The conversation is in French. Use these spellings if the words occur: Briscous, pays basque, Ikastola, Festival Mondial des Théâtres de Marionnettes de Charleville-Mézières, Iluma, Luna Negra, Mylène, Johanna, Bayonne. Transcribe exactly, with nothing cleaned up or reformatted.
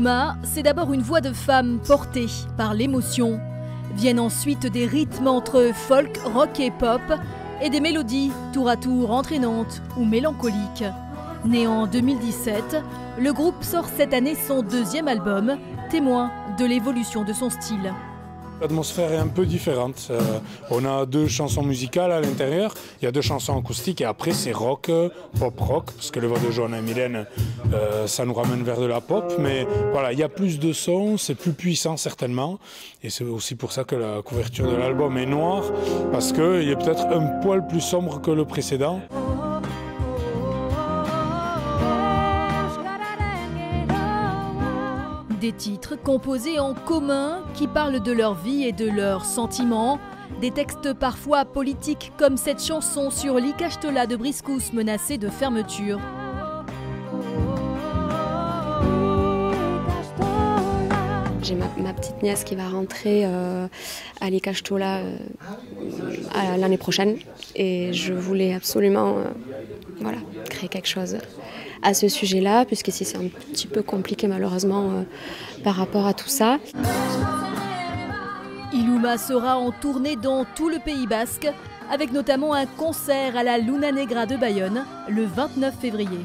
Iluma, c'est d'abord une voix de femme portée par l'émotion. Viennent ensuite des rythmes entre folk, rock et pop, et des mélodies tour à tour entraînantes ou mélancoliques. Né en deux mille dix-sept, le groupe sort cette année son deuxième album, témoin de l'évolution de son style. L'atmosphère est un peu différente. Euh, on a deux chansons musicales à l'intérieur, il y a deux chansons acoustiques et après c'est rock, pop rock, parce que le voix de Johanna et Mylène, euh, ça nous ramène vers de la pop. Mais voilà, il y a plus de sons, c'est plus puissant certainement. Et c'est aussi pour ça que la couverture de l'album est noire, parce qu'il est peut-être un poil plus sombre que le précédent. Des titres composés en commun qui parlent de leur vie et de leurs sentiments. Des textes parfois politiques comme cette chanson sur l'Ikastola de Briscous menacée de fermeture. J'ai ma, ma petite nièce qui va rentrer euh, à l'Ikastola euh, l'année prochaine et je voulais absolument euh, voilà, créer quelque chose à ce sujet-là, puisqu'ici c'est un petit peu compliqué malheureusement euh, par rapport à tout ça. Iluma sera en tournée dans tout le Pays Basque, avec notamment un concert à la Luna Negra de Bayonne le vingt-neuf février.